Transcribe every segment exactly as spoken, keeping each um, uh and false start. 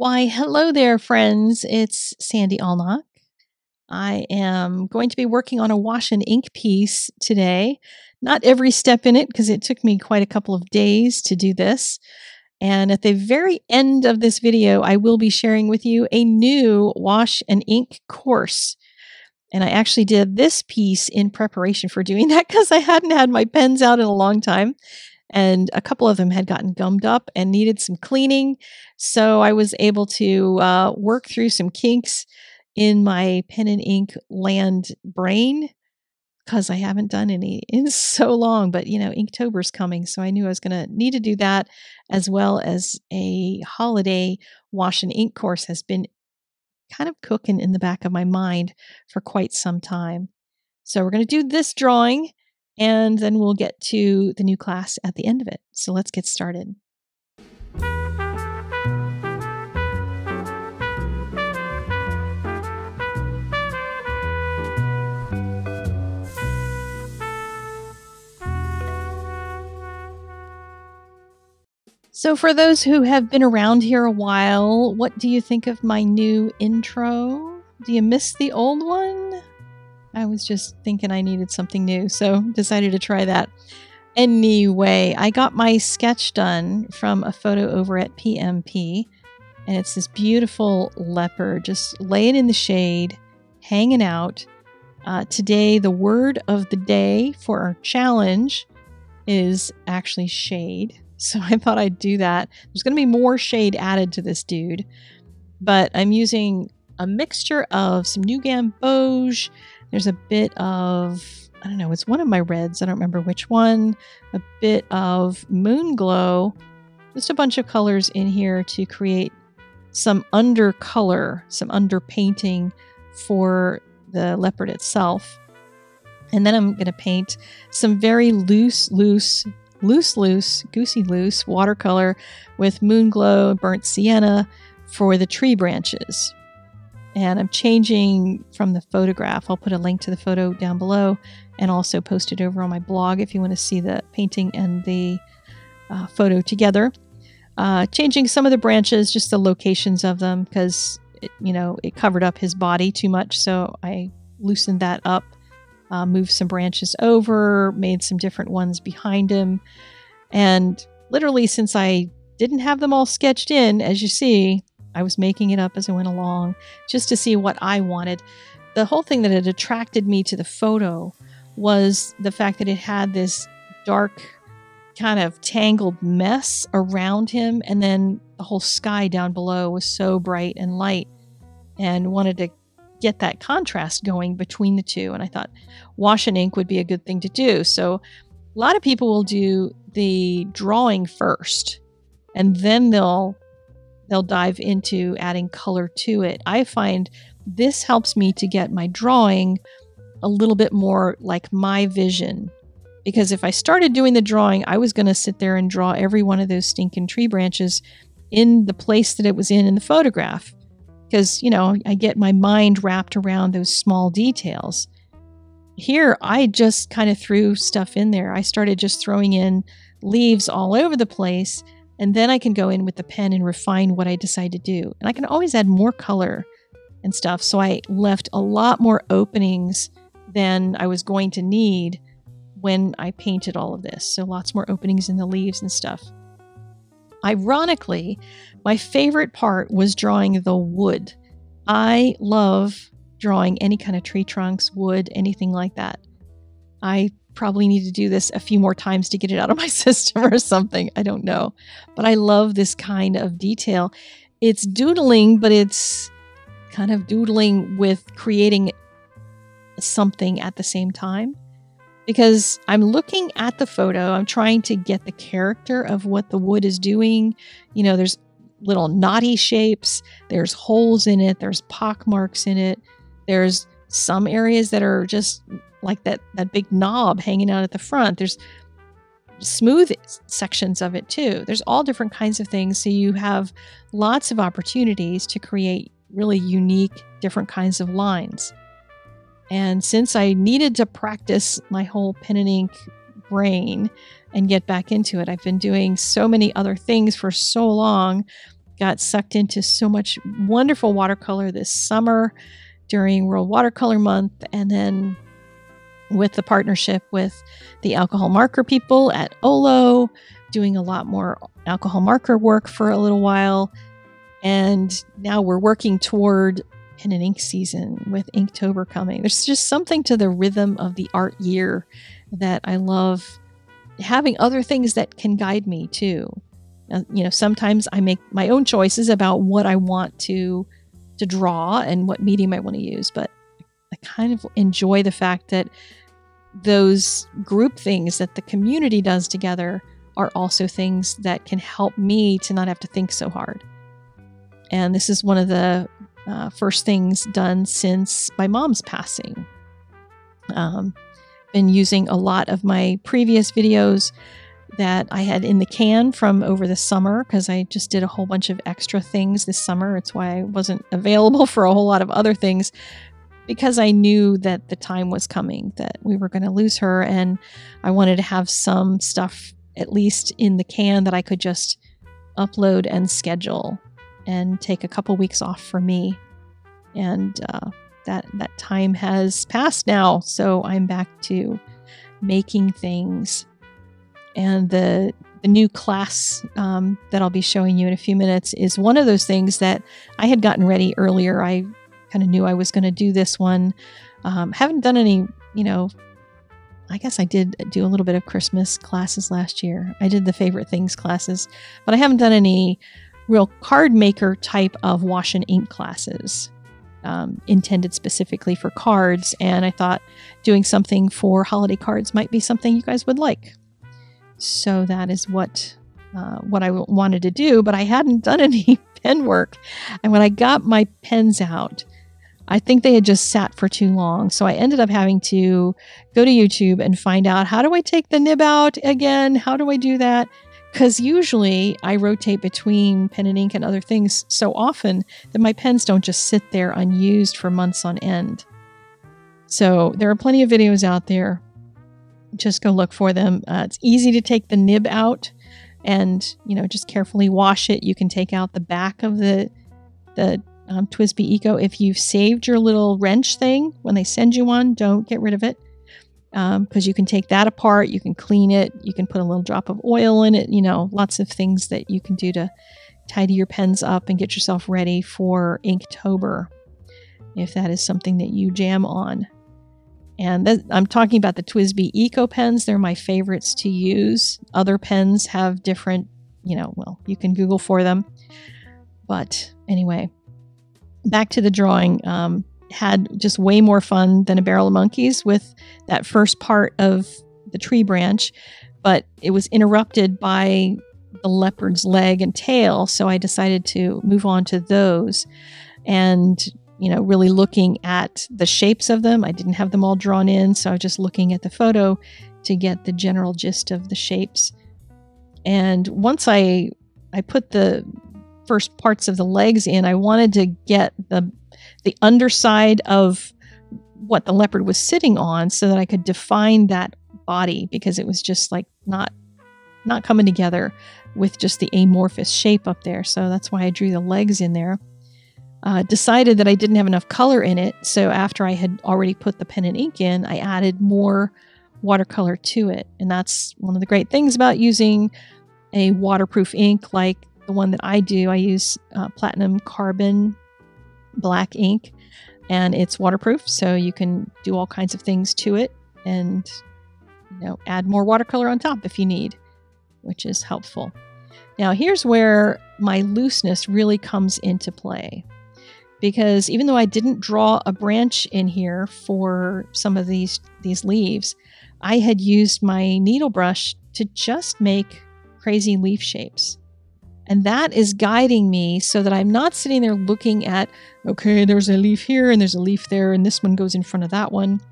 Why, hello there, friends. It's Sandy Allnock. I am going to be working on a wash and ink piece today. Not every step in it, because it took me quite a couple of days to do this. And at the very end of this video, I will be sharing with you a new wash and ink course. And I actually did this piece in preparation for doing that because I hadn't had my pens out in a long time. And a couple of them had gotten gummed up and needed some cleaning. So I was able to uh, work through some kinks in my pen and ink land brain, because I haven't done any in so long, but you know, Inktober's coming. So I knew I was going to need to do that, as well as a holiday wash and ink course has been kind of cooking in the back of my mind for quite some time. So we're going to do this drawing and then we'll get to the new class at the end of it. So let's get started. So for those who have been around here a while, what do you think of my new intro? Do you miss the old one? I was just thinking I needed something new, so decided to try that. Anyway, I got my sketch done from a photo over at P M P, and it's this beautiful leopard just laying in the shade, hanging out. Uh, today, the word of the day for our challenge is actually shade. So I thought I'd do that. There's going to be more shade added to this dude, but I'm using a mixture of some new Gamboge. There's a bit of, I don't know, it's one of my reds. I don't remember which one. A bit of Moonglow. Just a bunch of colors in here to create some undercolor, some underpainting for the leopard itself. And then I'm going to paint some very loose, loose, loose loose goosey loose watercolor with Moonglow and Burnt Sienna for the tree branches. And I'm changing from the photograph. I'll put a link to the photo down below and also post it over on my blog if you want to see the painting and the uh, photo together. Uh, changing some of the branches, just the locations of them, because you know it covered up his body too much, so I loosened that up. Uh, moved some branches over, made some different ones behind him. And literally, since I didn't have them all sketched in, as you see, I was making it up as I went along just to see what I wanted. The whole thing that had attracted me to the photo was the fact that it had this dark kind of tangled mess around him. And then the whole sky down below was so bright and light, and wanted to get that contrast going between the two. And I thought wash and ink would be a good thing to do. So a lot of people will do the drawing first, and then they'll they'll dive into adding color to it. I find this helps me to get my drawing a little bit more like my vision, because if I started doing the drawing, I was going to sit there and draw every one of those stinking tree branches in the place that it was in in the photograph. Because, you know, I get my mind wrapped around those small details. Here, I just kind of threw stuff in there. I started just throwing in leaves all over the place, and then I can go in with the pen and refine what I decide to do. And I can always add more color and stuff, so I left a lot more openings than I was going to need when I painted all of this. So lots more openings in the leaves and stuff. Ironically, my favorite part was drawing the wood. I love drawing any kind of tree trunks, wood, anything like that. I probably need to do this a few more times to get it out of my system or something. I don't know. But I love this kind of detail. It's doodling, but it's kind of doodling with creating something at the same time. Because I'm looking at the photo, I'm trying to get the character of what the wood is doing. You know, there's little knotty shapes, there's holes in it, there's pock marks in it, there's some areas that are just like that, that big knob hanging out at the front. There's smooth sections of it too. There's all different kinds of things. So you have lots of opportunities to create really unique, different kinds of lines. And since I needed to practice my whole pen and ink brain and get back into it, I've been doing so many other things for so long. got sucked into so much wonderful watercolor this summer during World Watercolor Month, and then with the partnership with the alcohol marker people at Olo, doing a lot more alcohol marker work for a little while. And now we're working toward pen and ink season with Inktober coming. There's just something to the rhythm of the art year that I love, having other things that can guide me too. Uh, you know, sometimes I make my own choices about what I want to to draw and what medium I want to use, but I kind of enjoy the fact that those group things that the community does together are also things that can help me to not have to think so hard. And this is one of the uh, first things done since my mom's passing. Um, been using a lot of my previous videos that I had in the can from over the summer, because I just did a whole bunch of extra things this summer. It's why I wasn't available for a whole lot of other things, because I knew that the time was coming, that we were going to lose her, and I wanted to have some stuff at least in the can that I could just upload and schedule and take a couple weeks off for me. And uh, that that time has passed now, so I'm back to making things. And the, the new class um, that I'll be showing you in a few minutes is one of those things that I had gotten ready earlier. I kind of knew I was going to do this one. Um, haven't done any, you know, I guess I did do a little bit of Christmas classes last year. I did the favorite things classes, but I haven't done any real card maker type of wash and ink classes um, intended specifically for cards. And I thought doing something for holiday cards might be something you guys would like. So that is what, uh, what I wanted to do, but I hadn't done any pen work. And when I got my pens out, I think they had just sat for too long. So I ended up having to go to YouTube and find out, how do I take the nib out again? How do I do that? Because usually I rotate between pen and ink and other things so often that my pens don't just sit there unused for months on end. So there are plenty of videos out there. Just go look for them. Uh, it's easy to take the nib out and, you know, just carefully wash it. You can take out the back of the, the um, T W S B I Eco. If you've saved your little wrench thing, when they send you one, don't get rid of it. Um, because you can take that apart, you can clean it, you can put a little drop of oil in it, you know, lots of things that you can do to tidy your pens up and get yourself ready for Inktober, if that is something that you jam on. And th I'm talking about the T W S B I Eco pens. They're my favorites to use. Other pens have different, you know, well, you can Google for them. But anyway, back to the drawing. Um, had just way more fun than a barrel of monkeys with that first part of the tree branch, but it was interrupted by the leopard's leg and tail, so I decided to move on to those and, you know, really looking at the shapes of them. I didn't have them all drawn in, so I was just looking at the photo to get the general gist of the shapes. And once I I put the first parts of the legs in, I wanted to get the the underside of what the leopard was sitting on so that I could define that body, because it was just like not not coming together with just the amorphous shape up there. So that's why I drew the legs in there. Uh, decided that I didn't have enough color in it, so after I had already put the pen and ink in, I added more watercolor to it. And that's one of the great things about using a waterproof ink like the one that I do. I use uh, platinum carbon black ink, and it's waterproof, so you can do all kinds of things to it and, you know, add more watercolor on top if you need, which is helpful. Now here's where my looseness really comes into play, because even though I didn't draw a branch in here for some of these these leaves, I had used my needle brush to just make crazy leaf shapes. And that is guiding me so that I'm not sitting there looking at, okay, there's a leaf here and there's a leaf there and this one goes in front of that one.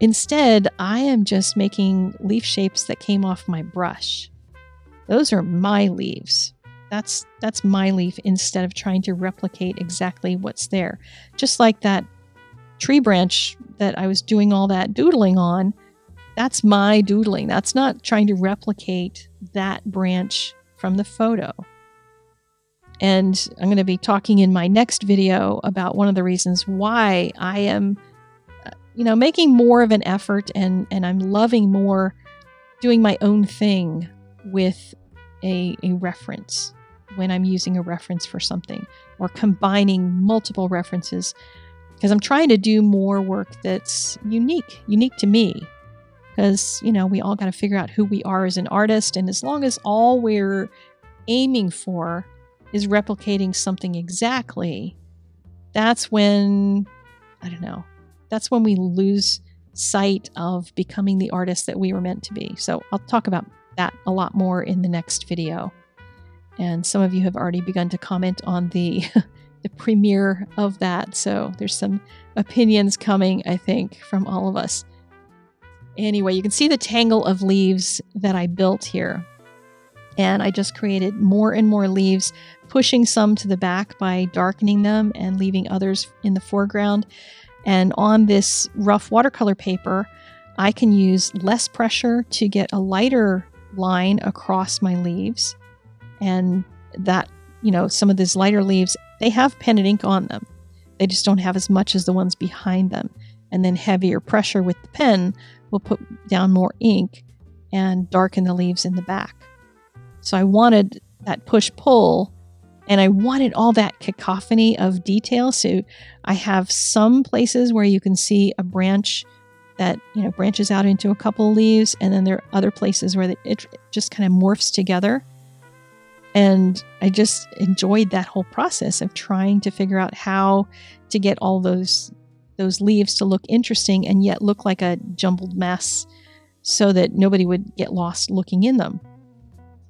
Instead, I am just making leaf shapes that came off my brush. Those are my leaves. That's, that's my leaf, instead of trying to replicate exactly what's there. Just like that tree branch that I was doing all that doodling on, that's my doodling. That's not trying to replicate that branch from the photo. And I'm going to be talking in my next video about one of the reasons why I am, you know, making more of an effort and, and I'm loving more doing my own thing with a, a reference when I'm using a reference for something or combining multiple references, because I'm trying to do more work that's unique, unique to me, because, you know, we all got to figure out who we are as an artist. And as long as all we're aiming for is replicating something exactly, that's when, I don't know, that's when we lose sight of becoming the artist that we were meant to be. So I'll talk about that a lot more in the next video. And some of you have already begun to comment on the, the premiere of that. So there's some opinions coming, I think, from all of us. Anyway, you can see the tangle of leaves that I built here. And I just created more and more leaves, pushing some to the back by darkening them and leaving others in the foreground. And on this rough watercolor paper, I can use less pressure to get a lighter line across my leaves. And that, you know, some of these lighter leaves, they have pen and ink on them. They just don't have as much as the ones behind them. And then heavier pressure with the pen will put down more ink and darken the leaves in the back. So I wanted that push-pull, and I wanted all that cacophony of detail. So I have some places where you can see a branch that, you know, branches out into a couple of leaves, and then there are other places where it just kind of morphs together. And I just enjoyed that whole process of trying to figure out how to get all those those leaves to look interesting and yet look like a jumbled mess so that nobody would get lost looking in them.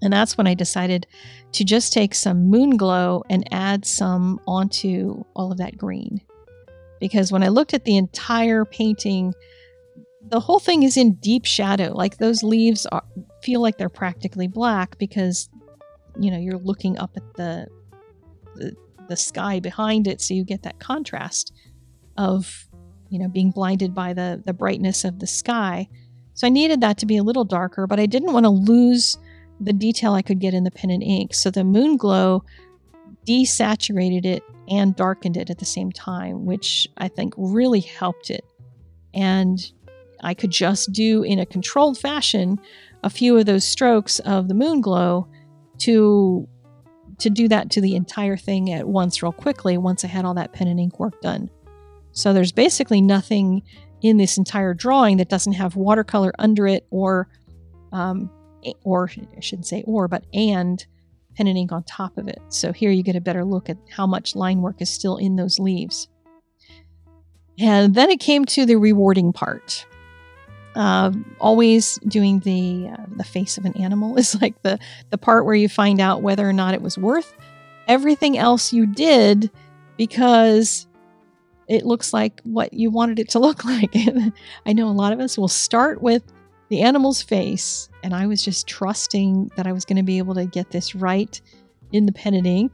And that's when I decided to just take some Moonglow and add some onto all of that green. Because when I looked at the entire painting, the whole thing is in deep shadow. Like those leaves are, feel like they're practically black because, you know, you're looking up at the, the, the sky behind it. So you get that contrast of, you know, being blinded by the, the brightness of the sky. So I needed that to be a little darker, but I didn't want to lose the detail I could get in the pen and ink. So the Moonglow desaturated it and darkened it at the same time, which I think really helped it. And I could just do in a controlled fashion a few of those strokes of the Moonglow to, to do that to the entire thing at once real quickly once I had all that pen and ink work done. So there's basically nothing in this entire drawing that doesn't have watercolor under it or um, or I shouldn't say or, but and pen and ink on top of it. So here you get a better look at how much line work is still in those leaves. And then it came to the rewarding part. Uh, always doing the uh, the face of an animal is like the, the part where you find out whether or not it was worth everything else you did because it looks like what you wanted it to look like. I know a lot of us will start with the animal's face, and I was just trusting that I was going to be able to get this right in the pen and ink.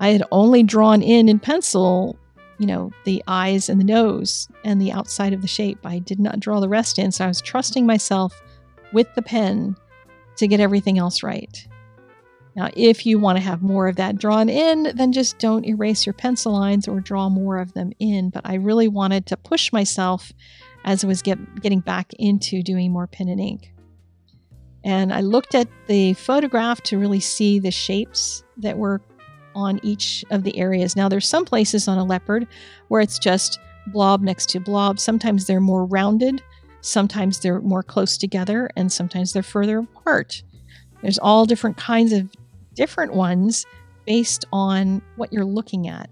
I had only drawn in in pencil, you know, the eyes and the nose and the outside of the shape. I did not draw the rest in, so I was trusting myself with the pen to get everything else right. Now, if you want to have more of that drawn in, then just don't erase your pencil lines or draw more of them in. But I really wanted to push myself as I was get, getting back into doing more pen and ink. And I looked at the photograph to really see the shapes that were on each of the areas. Now there's some places on a leopard where it's just blob next to blob. Sometimes they're more rounded, sometimes they're more close together, and sometimes they're further apart. There's all different kinds of different ones based on what you're looking at.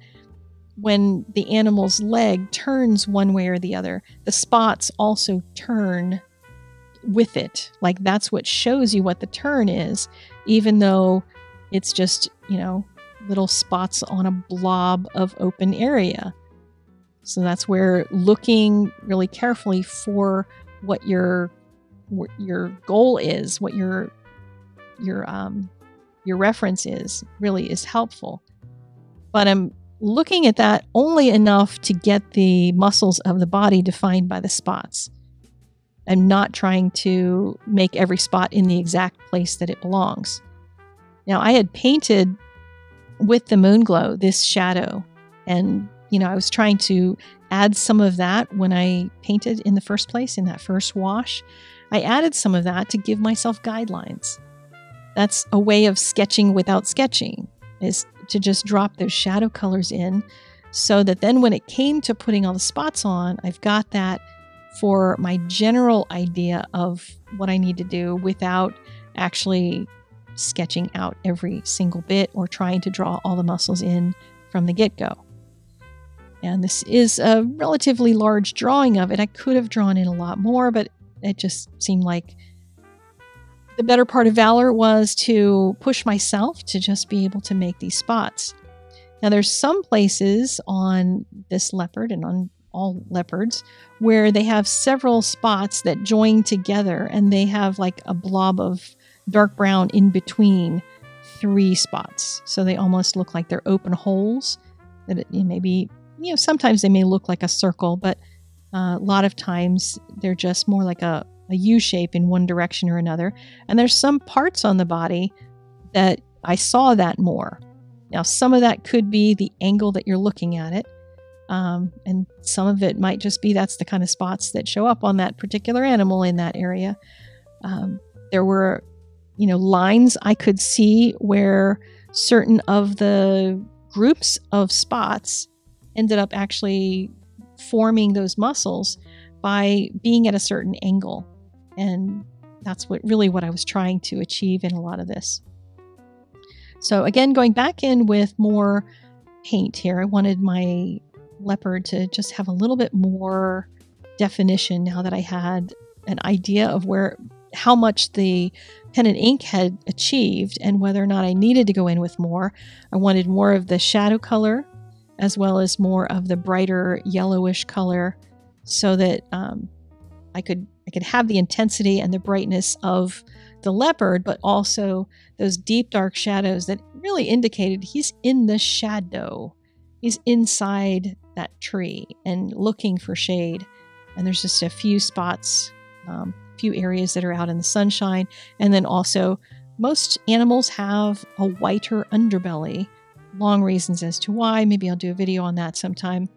When the animal's leg turns one way or the other, the spots also turn with it. Like that's what shows you what the turn is, even though it's just, you know, little spots on a blob of open area. So that's where looking really carefully for what your what your goal is, what your your um your reference is, really is helpful. But I'm looking at that only enough to get the muscles of the body defined by the spots. I'm not trying to make every spot in the exact place that it belongs. Now I had painted with the Moonglow, this shadow. And, you know, I was trying to add some of that when I painted in the first place, in that first wash. I added some of that to give myself guidelines. That's a way of sketching without sketching, is to just drop those shadow colors in so that then when it came to putting all the spots on, I've got that for my general idea of what I need to do without actually sketching out every single bit or trying to draw all the muscles in from the get-go. And this is a relatively large drawing of it. I could have drawn in a lot more, but it just seemed like the better part of valor was to push myself to just be able to make these spots. Now there's some places on this leopard and on all leopards where they have several spots that join together and they have like a blob of dark brown in between three spots. So they almost look like they're open holes that it, it may be, you know, sometimes they may look like a circle, but uh, a lot of times they're just more like a a U-shape in one direction or another. And there's some parts on the body that I saw that more. Now, some of that could be the angle that you're looking at it. Um, and some of it might just be that's the kind of spots that show up on that particular animal in that area. Um, there were, you know, lines I could see where certain of the groups of spots ended up actually forming those muscles by being at a certain angle. And that's what really what I was trying to achieve in a lot of this. So again, going back in with more paint here, I wanted my leopard to just have a little bit more definition now that I had an idea of where, how much the pen and ink had achieved and whether or not I needed to go in with more. I wanted more of the shadow color as well as more of the brighter yellowish color so that um, I could I could have the intensity and the brightness of the leopard, but also those deep, dark shadows that really indicated he's in the shadow. He's inside that tree and looking for shade. And there's just a few spots, um, few areas that are out in the sunshine. And then also, most animals have a whiter underbelly. Long reasons as to why. Maybe I'll do a video on that sometime.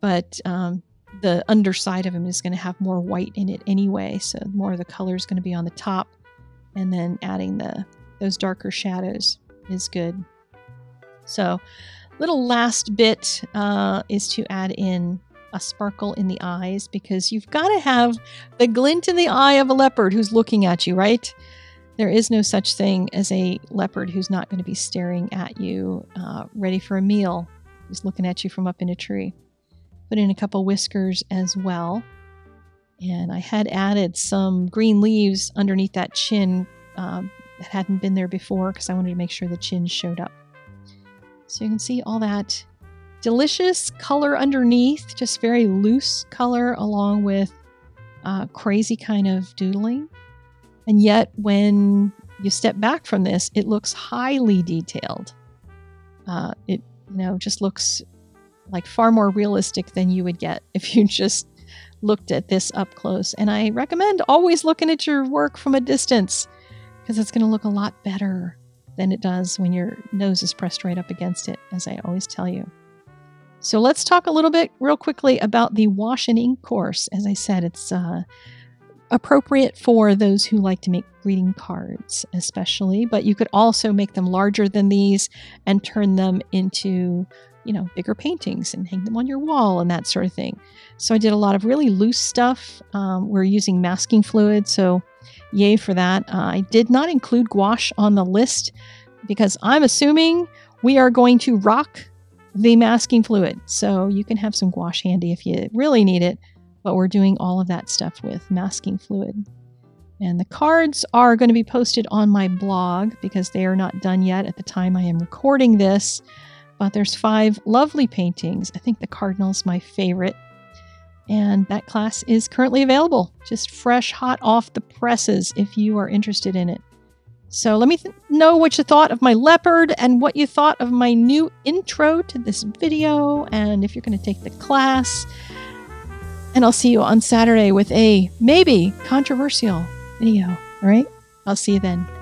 But um, the underside of him is going to have more white in it anyway, so more of the color is going to be on the top, and then adding the those darker shadows is good. So little last bit uh, is to add in a sparkle in the eyes, because you've got to have the glint in the eye of a leopard who's looking at you, right? There is no such thing as a leopard who's not going to be staring at you, uh, ready for a meal, who's looking at you from up in a tree. Put in a couple whiskers as well. And I had added some green leaves underneath that chin um, that hadn't been there before because I wanted to make sure the chin showed up. So you can see all that delicious color underneath, just very loose color along with uh, crazy kind of doodling. And yet when you step back from this, it looks highly detailed. Uh, it, you know, just looks like far more realistic than you would get if you just looked at this up close. And I recommend always looking at your work from a distance, because it's going to look a lot better than it does when your nose is pressed right up against it, as I always tell you. So let's talk a little bit real quickly about the wash and ink course. As I said, it's uh, appropriate for those who like to make greeting cards especially, but you could also make them larger than these and turn them into, you know, bigger paintings and hang them on your wall and that sort of thing. So I did a lot of really loose stuff. Um, we're using masking fluid, so yay for that. Uh, I did not include gouache on the list because I'm assuming we are going to rock the masking fluid. So you can have some gouache handy if you really need it, but we're doing all of that stuff with masking fluid. And the cards are going to be posted on my blog because they are not done yet at the time I am recording this. But there's five lovely paintings. I think the cardinal's my favorite. And that class is currently available, just fresh, hot off the presses if you are interested in it. So let me know what you thought of my leopard and what you thought of my new intro to this video, and if you're going to take the class. And I'll see you on Saturday with a maybe controversial video. All right? I'll see you then.